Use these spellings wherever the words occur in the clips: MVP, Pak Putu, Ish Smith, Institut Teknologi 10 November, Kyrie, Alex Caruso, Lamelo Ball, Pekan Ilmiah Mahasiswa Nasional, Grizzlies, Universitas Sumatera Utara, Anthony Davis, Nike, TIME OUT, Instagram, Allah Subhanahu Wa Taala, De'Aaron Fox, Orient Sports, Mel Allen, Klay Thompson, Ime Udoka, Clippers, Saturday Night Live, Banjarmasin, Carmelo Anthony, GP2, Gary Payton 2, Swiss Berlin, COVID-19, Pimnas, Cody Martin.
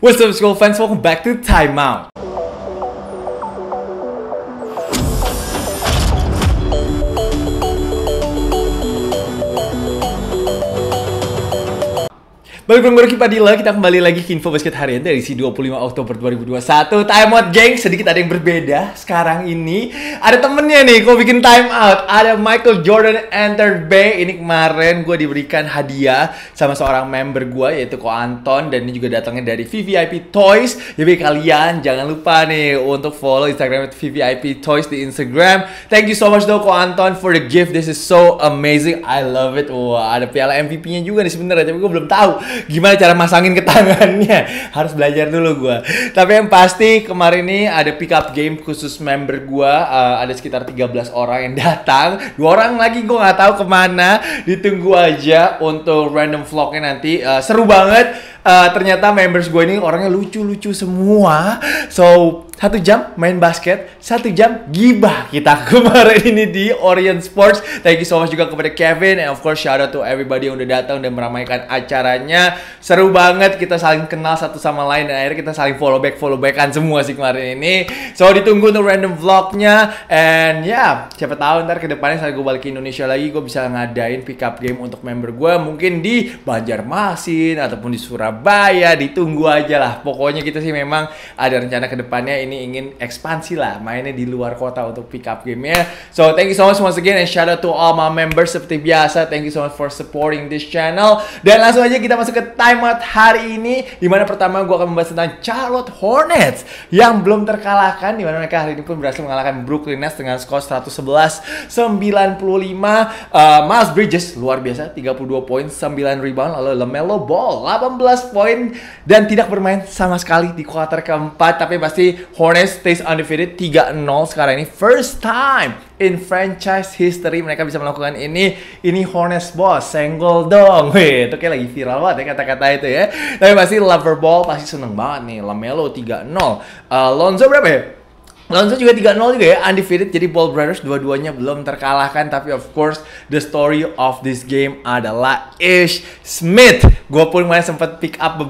What's up, school fans? Welcome back to Time Out. Balik lagi Padilla, kita kembali lagi ke Info Basket Harian dari si 25 Oktober 2021. Time out, geng. Sedikit ada yang berbeda sekarang ini. Ada temennya nih, gua bikin time out. Ada Michael Jordan Enter Bay. Ini kemarin gue diberikan hadiah sama seorang member gue, yaitu Ko Anton. Dan ini juga datangnya dari VVIP Toys. Jadi kalian jangan lupa nih untuk follow Instagram VVIP Toys di Instagram. Thank you so much though Ko Anton for the gift. This is so amazing. I love it. Wah, ada piala MVP-nya juga nih sebenarnya, tapi gue belum tahu gimana cara masangin ke tangannya. Harus belajar dulu gue. Tapi yang pasti kemarin ini ada pick up game khusus member gue. Ada sekitar 13 orang yang datang. 2 orang lagi gue gak tahu kemana. Ditunggu aja untuk random vlognya nanti. Seru banget. Ternyata members gue ini orangnya lucu-lucu semua. So 1 jam main basket, 1 jam gibah kita kemarin ini di Orient Sports. Thank you so much juga kepada Kevin, and of course shout out to everybody yang udah datang dan meramaikan acaranya. Seru banget, kita saling kenal satu sama lain, dan akhirnya kita saling follow backan semua sih kemarin ini. So ditunggu untuk random vlognya, and ya siapa tahu ntar kedepannya saat gue balik ke Indonesia lagi, gue bisa ngadain pick up game untuk member gue, mungkin di Banjarmasin ataupun di Surabaya. Ditunggu aja lah. Pokoknya kita sih memang ada rencana kedepannya ini. Ingin ekspansi lah, mainnya di luar kota untuk pick up gamenya. So thank you so much once again, and shout out to all my members seperti biasa. Thank you so much for supporting this channel. Dan langsung aja kita masuk ke time out hari ini, dimana pertama gue akan membahas tentang Charlotte Hornets yang belum terkalahkan, dimana mereka hari ini pun berhasil mengalahkan Brooklyn Nets dengan skor 111-95. Miles Bridges luar biasa, 32 poin, 9 rebound. Lalu Lamelo Ball 18 poin dan tidak bermain sama sekali di kuarter keempat. Tapi pasti Hornets stays undefeated 3-0 sekarang ini. First time in franchise history mereka bisa melakukan ini. Ini Hornets boss, senggol dong. Wih, itu kayak lagi viral banget ya kata-kata itu ya. Tapi pasti Lover Ball pasti seneng banget nih. Lamelo 3-0. Lonzo berapa ya? Lonzo juga 3-0 juga ya, undefeated. Jadi Ball Brothers dua-duanya belum terkalahkan. Tapi of course the story of this game adalah Ish Smith. Gue pun kemarin sempat pick up Gue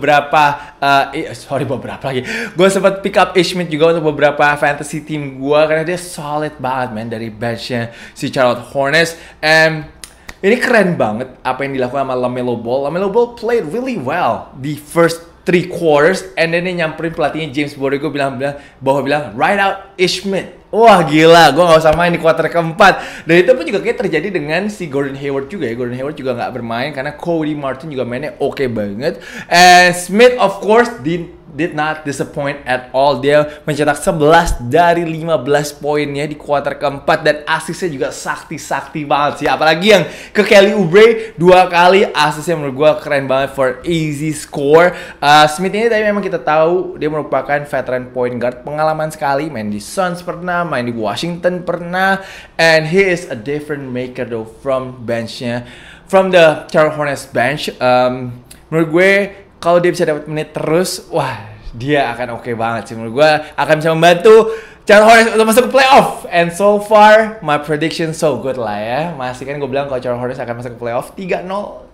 sempat pick up Ish Smith juga untuk beberapa fantasy team gue, karena dia solid banget man dari benchnya si Charlotte Hornets. And ini keren banget apa yang dilakukan sama Lamelo Ball. Lamelo Ball played really well di first 3 quarters, and then dia nyamperin pelatihnya James Borrego bilang ride out Ish Smith. Wah gila, gue gak usah main di kuarter keempat. Dan itu pun juga kayak terjadi dengan si Gordon Hayward juga ya. Gordon Hayward juga gak bermain karena Cody Martin juga mainnya oke banget. And Smith of course did not disappoint at all. Dia mencetak 11 dari 15 poinnya di kuarter keempat, dan asisnya juga sakti-sakti banget sih. Apalagi yang ke Kelly Oubre 2 kali asisnya menurut gue keren banget for easy score. Smith ini tadi memang kita tahu dia merupakan veteran point guard, pengalaman sekali, main di Suns pernah, main di Washington pernah, and he is a different maker though from benchnya, from the Charlotte Hornets bench. Menurut gue kalau dia bisa dapat menit terus, wah dia akan oke banget sih. Menurut gue akan bisa membantu Charlotte Hornets untuk masuk ke playoff. And so far, my prediction so good lah ya. Masih kan gue bilang kalau Charlotte Hornets akan masuk ke playoff 3-0,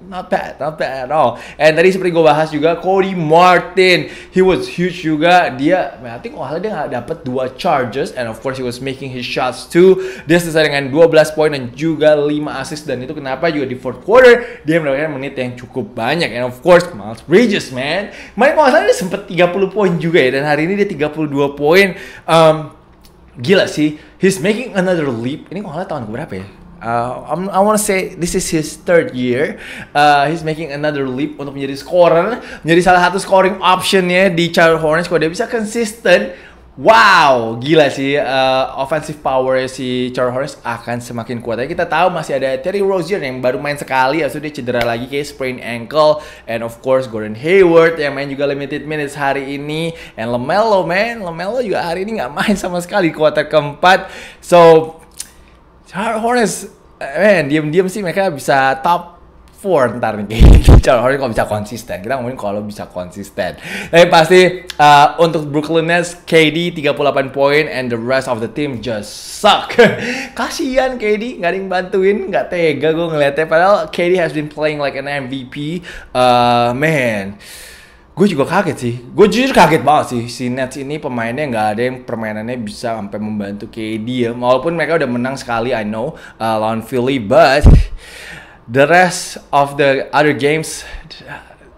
not bad at all. And tadi seperti gue bahas juga, Cody Martin, he was huge juga. Dia, I think dia gak dapet 2 charges. And of course, he was making his shots too. Dia selesai dengan 12 poin dan juga 5 assist. Dan itu kenapa juga di 4th quarter, dia mendapatkan menit yang cukup banyak. And of course, Miles Bridges, man. Kemarin kalau gak salah dia sempet 30 poin juga ya. Dan hari ini dia 32 poin. Gila sih, he's making another leap. Ini kalau tahun keberapa ya? I wanna say this is his 3rd year. He's making another leap untuk menjadi scorer, menjadi salah satu scoring optionnya di Charlotte Hornets. Kalau dia bisa konsisten, wow, gila sih. Offensive power si Charlotte Hornets akan semakin kuat. Tapi kita tahu masih ada Terry Rozier yang baru main sekali, habis itu dia cedera lagi kayak sprain ankle. And of course Gordon Hayward yang main juga limited minutes hari ini. And Lamelo man, Lamelo juga hari ini nggak main sama sekali kuarter keempat. So Charlotte Hornets, man, diam-diam sih mereka bisa top 4 ntar nih. Charlotte Hornets kalau bisa konsisten, kita ngomongin kalau bisa konsisten. Tapi pasti untuk Brooklyn Nets, KD 38 poin and the rest of the team just suck. Kasian KD, nggak ada yang bantuin, nggak tega gue ngeliatnya. Padahal KD has been playing like an MVP. Man, Gue juga kaget sih. Gue jujur kaget banget sih. Si Nets ini pemainnya nggak ada yang permainannya bisa sampai membantu KD ya. Walaupun mereka udah menang sekali, I know, lawan Philly. But the rest of the other games,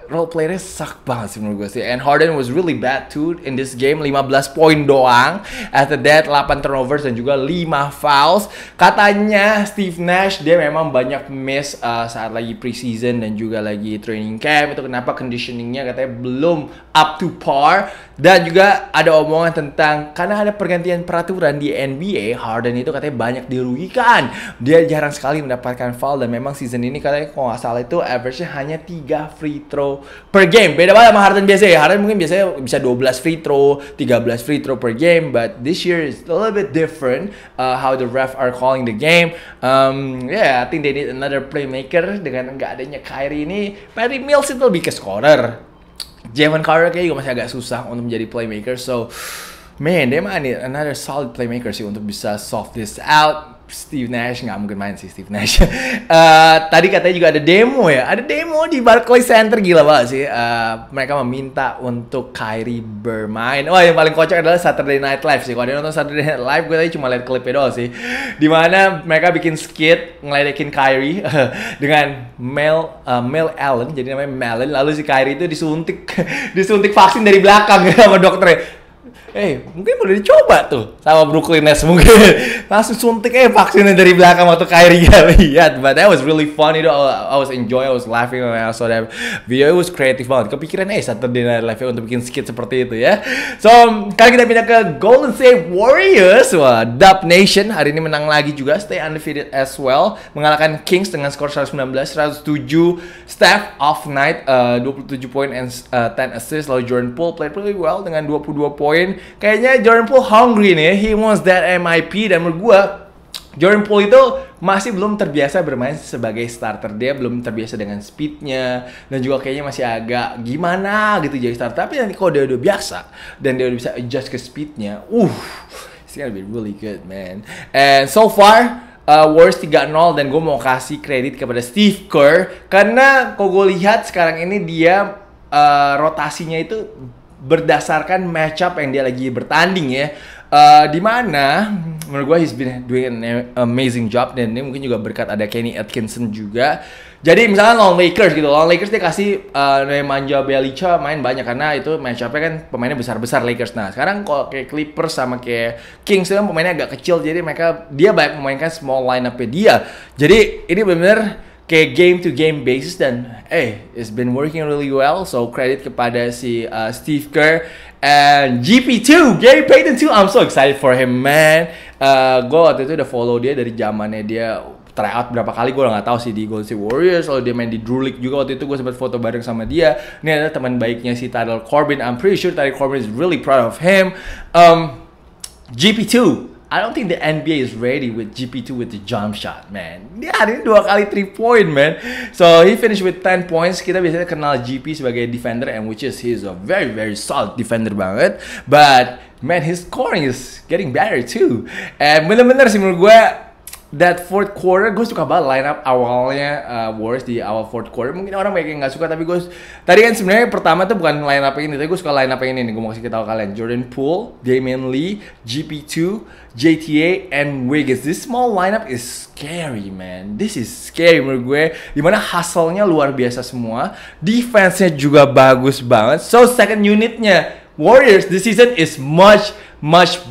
role playernya suck banget sih menurut gue sih. And Harden was really bad too in this game. 15 poin doang. After that, 8 turnovers dan juga 5 fouls. Katanya Steve Nash, dia memang banyak miss saat lagi preseason dan juga lagi training camp. Itu kenapa conditioningnya katanya belum up to par. Dan juga ada omongan tentang karena ada pergantian peraturan di NBA, Harden itu katanya banyak dirugikan. Dia jarang sekali mendapatkan foul. Dan memang season ini katanya kalau nggak salah itu average-nya hanya 3 free throw per game. Beda banget sama Harden biasa ya. Harden mungkin biasanya bisa 12 free throw, 13 free throw per game, but this year is a little bit different how the ref are calling the game. Yeah, I think they need another playmaker. Dengan nggak adanya Kyrie ini, Perry Mills itu lebih ke scorer. Javon Carter kayaknya masih agak susah untuk menjadi playmaker. So, man, they might need another solid playmaker sih untuk bisa solve this out. Steve Nash nggak mungkin main sih Steve Nash. Tadi katanya juga ada demo ya, ada demo di Barclays Center, gila banget sih. Mereka meminta untuk Kyrie bermain. Wah, yang paling kocak adalah Saturday Night Live sih. Kalau dia nonton Saturday Night Live, gue tadi cuma liat klipnya doang sih. Dimana mereka bikin skit ngeledekin Kyrie dengan Mel Allen, jadi namanya Melon. Lalu si Kyrie itu disuntik vaksin dari belakang sama dokternya. Mungkin boleh dicoba tuh sama Brooklyn Nets, mungkin langsung suntik vaksinnya dari belakang waktu Kyrie lihat. But that was really funny though. I was enjoying, I was laughing when I saw that video. It was creative banget. Kepikiran Saturday Night Live untuk bikin skit seperti itu ya. So, kali kita pindah ke Golden State Warriors. Wah, Dub Nation hari ini menang lagi juga, stay undefeated as well. Mengalahkan Kings dengan skor 119-107. Steph off night, 27 poin and 10 assists. Lalu Jordan Poole played pretty well dengan 22 poin. Kayaknya Jordan Poole hungry nih, he wants that MIP. Dan menurut gue, Jordan Poole itu masih belum terbiasa bermain sebagai starter. Dia belum terbiasa dengan speednya, dan juga kayaknya masih agak gimana gitu jadi starter. Tapi nanti kalau dia udah biasa dan dia udah bisa adjust ke speednya, it's gonna be really good, man. And so far Warriors 3-0, dan gue mau kasih kredit kepada Steve Kerr, karena kalau gue lihat sekarang ini dia rotasinya itu berdasarkan matchup yang dia lagi bertanding ya. Dimana menurut gue he's been doing an amazing job, dan ini mungkin juga berkat ada Kenny Atkinson juga. Jadi misalnya lawan Lakers gitu, lawan Lakers dia kasih Nemanja Bjelica main banyak karena itu matchupnya kan pemainnya besar-besar Lakers. Nah sekarang kalau kayak Clippers sama kayak Kings itu kan pemainnya agak kecil, jadi mereka dia banyak memainkan small lineup-nya dia. Jadi ini benar-benar kayak game to game basis, dan it's been working really well. So credit kepada si Steve Kerr. And GP2, Gary Payton 2, I'm so excited for him, man. Gue waktu itu udah follow dia dari zamannya dia tryout berapa kali, gue nggak tahu sih, di Golden State Warriors. Lalu dia main di Drew League juga, waktu itu gue sempat foto bareng sama dia. Ini adalah teman baiknya si Tyler Corbyn. I'm pretty sure Tyler Corbyn is really proud of him. GP2, I don't think the NBA is ready with GP2 with the jump shot, man. Dia hari ini 2 kali 3 point, man. So he finished with 10 points. Kita biasanya kenal GP sebagai defender, and which is he's a very solid defender banget. But man, his scoring is getting better too. And bener-bener sih menurut gue, that fourth quarter gue suka banget line up awalnya Warriors di awal fourth quarter. Mungkin orang banyak yang nggak suka, tapi gue tadi kan sebenarnya pertama tuh bukan line up yang ini, tapi gue suka line up yang ini nih. Gue mau kasih tahu kalian, Jordan Poole, Damian Lee, GP2, JTA, and Wiggins. This small lineup is scary, man. This is scary menurut gue. Dimana hustle-nya luar biasa semua, defense-nya juga bagus banget. So second unitnya Warriors this season is much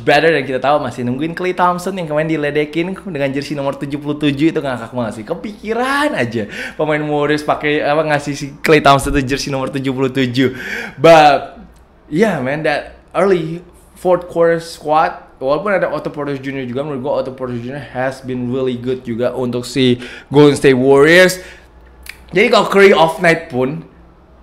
better, dan kita tahu masih nungguin Klay Thompson yang kemarin diledekin dengan jersey nomor 77 itu ngakak banget sih. Kepikiran aja pemain Warriors pakai apa ngasih si Klay Thompson itu jersey nomor 77. But yeah, man, that early fourth quarter squad, walaupun ada Otto Porter Jr. juga, menurut gue Otto Porter Jr. has been really good juga untuk si Golden State Warriors. Jadi kalau Curry off night pun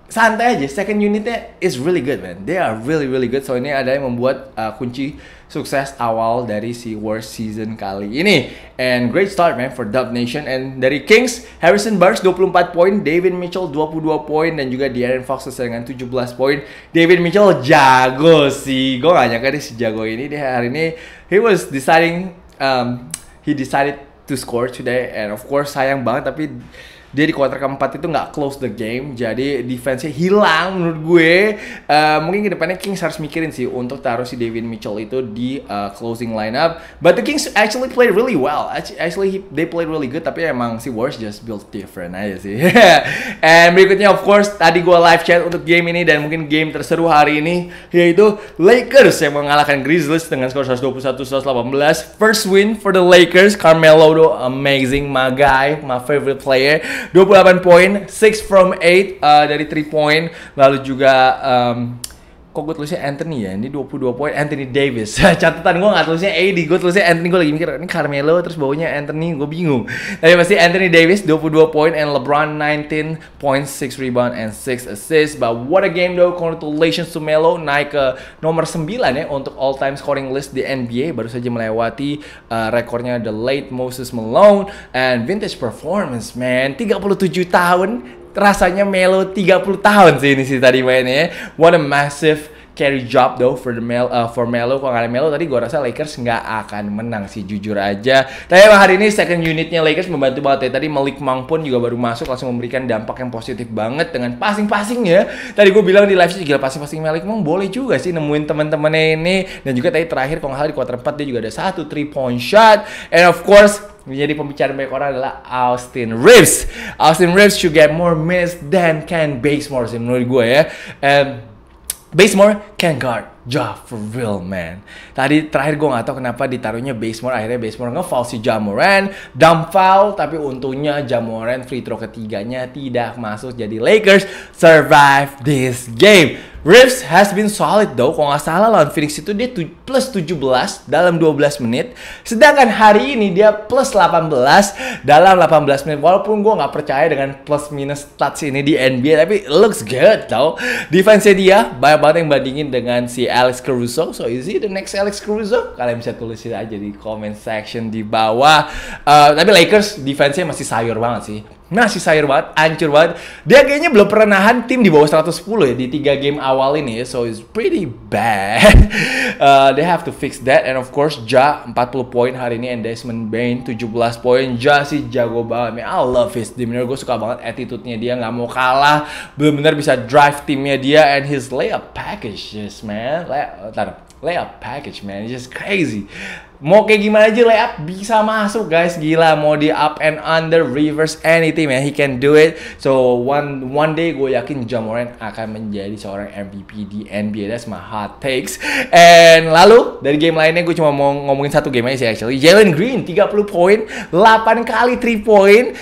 santai aja, second unitnya is really good, man. They are really good. So ini ada yang membuat kunci sukses awal dari si Warriors season kali ini. And great start, man, for Dub Nation. And dari Kings, Harrison Barnes 24 poin, David Mitchell 22 poin, dan juga De'Aaron Fox dengan 17 poin. David Mitchell jago sih. Gue gak nyangka dia sejago ini. Dia hari ini he decided to score today. And of course sayang banget, tapi dia di kuarter keempat itu nggak close the game, jadi defense-nya hilang menurut gue. Mungkin kedepannya Kings harus mikirin sih untuk taruh si David Mitchell itu di closing lineup. But the Kings actually played really well. Actually they played really good, tapi emang si Warriors just built different aja sih. And berikutnya of course tadi gue live chat untuk game ini dan mungkin game terseru hari ini yaitu Lakers yang mengalahkan Grizzlies dengan skor 121-118. First win for the Lakers. Carmelo though amazing, my guy, my favorite player. 28 poin, 6 from 8 dari 3 point. Lalu juga kok gue tulisnya Anthony ya, ini 22 poin Anthony Davis. Catatan gue gak tulisnya AD, gue tulisnya Anthony. Gue lagi mikir, ini Carmelo terus bawahnya Anthony, gue bingung. Tapi pasti Anthony Davis 22 poin and LeBron 19 points, 6 rebound and 6 assists. But what a game though, congratulations to Melo, naik ke nomor 9 ya untuk all time scoring list di NBA. Baru saja melewati rekornya the late Moses Malone. And vintage performance man, 37 tahun. Rasanya Melo 30 tahun sih ini sih tadi mainnya. What a massive carry job though for the Melo. Kalau nggak ada Melo tadi gue rasa Lakers nggak akan menang sih, jujur aja. Tapi hari ini second unitnya Lakers membantu banget ya. Tadi Malik Mong pun juga baru masuk langsung memberikan dampak yang positif banget dengan passing-passingnya. Tadi gue bilang di live sih, gila passing-passing Malik Mong boleh juga sih nemuin teman-temannya ini. Dan juga tadi terakhir kalau nggak salah di kuarter 4 dia juga ada satu 3-point shot. And of course menjadi pembicaraan banyak orang adalah Austin Reeves. Austin Reeves should get more minutes than Ken Bazemore sih menurut gue ya. And Bazemore can guard Ja for real man. Tadi terakhir gue gak tau kenapa ditaruhnya Bazemore, akhirnya Bazemore nge-foul si Ja Morant, dumb foul, tapi untungnya Ja Morant free throw ketiganya tidak masuk, jadi Lakers survive this game. Reeves has been solid though, kalau nggak salah lawan Phoenix itu dia plus 17 dalam 12 menit. Sedangkan hari ini dia plus 18 dalam 18 menit. Walaupun gue nggak percaya dengan plus minus stats ini di NBA, tapi looks good though. Defense-nya dia banyak banget yang bandingin dengan si Alex Caruso. So is he the next Alex Caruso? Kalian bisa tulisin aja di comment section di bawah. Tapi Lakers defense-nya masih sayur banget sih. Masih sayur banget, hancur banget. Dia kayaknya belum pernah nahan tim di bawah 110 ya di 3 game awal ini. So it's pretty bad. They have to fix that. And of course Ja 40 poin hari ini, and Desmond Bane 17 poin. Ja sih jago banget. Man, I love his demeanor. Gue suka banget attitude-nya dia, nggak mau kalah. Bener-bener bisa drive timnya dia. And his layup packages man. Layup package man, it's just crazy. Mau kayak gimana aja layup bisa masuk guys, gila. Mau di up and under, reverse, anything man, he can do it. So one day gue yakin Ja Morant akan menjadi seorang MVP di NBA. That's my hot takes. And lalu dari game lainnya gue cuma mau ngomongin satu game aja sih actually. Jalen Green 30 poin, 8 kali 3 poin.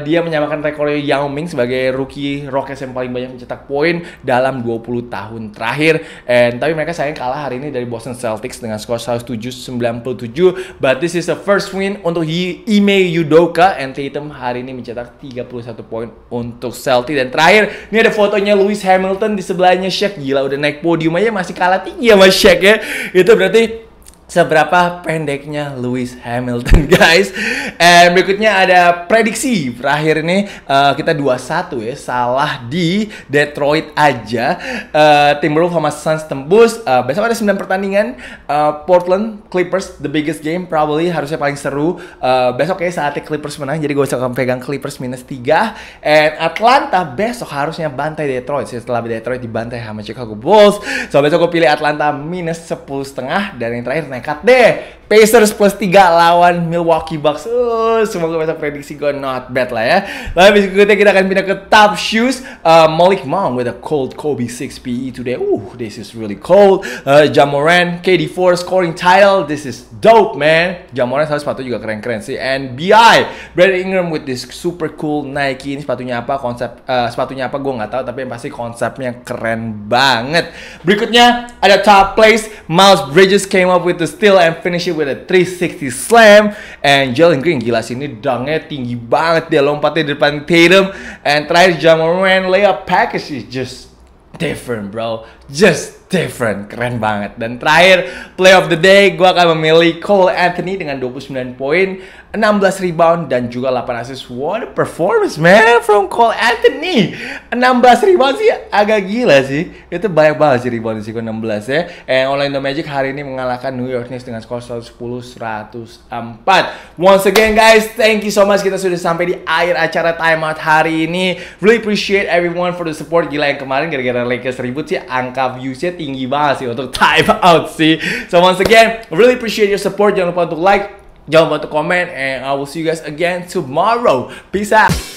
Dia menyamakan rekornya Yao Ming sebagai rookie Rockets yang paling banyak mencetak poin dalam 20 tahun terakhir. And tapi mereka sayang kalah hari ini dari Boston Celtics dengan skor 107-97. But this is the first win untuk Ime Udoka. And Tatum hari ini mencetak 31 poin untuk Celtics. Dan terakhir, ini ada fotonya Lewis Hamilton di sebelahnya Shaq. Gila, udah naik podium aja masih kalah tinggi sama Shaq ya. Itu berarti seberapa pendeknya Lewis Hamilton guys. And berikutnya ada prediksi terakhir ini, kita 2-1 ya, salah di Detroit aja. Timberwolves sama Suns tembus. Besok ada 9 pertandingan. Portland Clippers the biggest game probably, harusnya paling seru. Besok kayaknya saatnya Clippers menang, jadi gue bisa pegang Clippers minus 3. And Atlanta besok harusnya bantai Detroit setelah Detroit dibantai sama Chicago Bulls. So besok gue pilih Atlanta minus 10,5. Dan yang terakhir nekat deh, Pacers plus 3 lawan Milwaukee Bucks. Semoga besok prediksi gue not bad lah ya. Lalu berikutnya kita akan pindah ke top shoes. Malik Mong with a cold Kobe 6 PE today. This is really cold. Ja Morant KD4 scoring title. This is dope man. Ja Morant sepatu juga keren-keren sih. And BI Brandon Ingram with this super cool Nike. Ini sepatunya apa? Sepatunya apa gue nggak tahu, tapi yang pasti konsepnya keren banget. Berikutnya ada top place. Miles Bridges came up with the steal and finish with a 360 slam. And Jalen Green, gila sih ini dangnya tinggi banget, dia lompatnya di depan Tatum. And terakhir Ja Morant layup package is just different bro. just different. Keren banget. Dan terakhir, play of the day, gue akan memilih Cole Anthony dengan 29 poin, 16 rebound, dan juga 8 assist. What a performance, man, from Cole Anthony. 16 rebound sih agak gila sih. Itu banyak banget sih rebound sih, 16 ya. And Orlando Magic hari ini mengalahkan New York Knicks dengan skor 110-104. Once again, guys, thank you so much. Kita sudah sampai di akhir acara timeout hari ini. Really appreciate everyone for the support. Gila, yang kemarin gara-gara Lakers ribut sih, angka viewsnya tinggi banget sih untuk timeout sih. So once again, really appreciate your support. Jangan lupa untuk like, jangan lupa untuk comment, and I will see you guys again tomorrow. Peace out.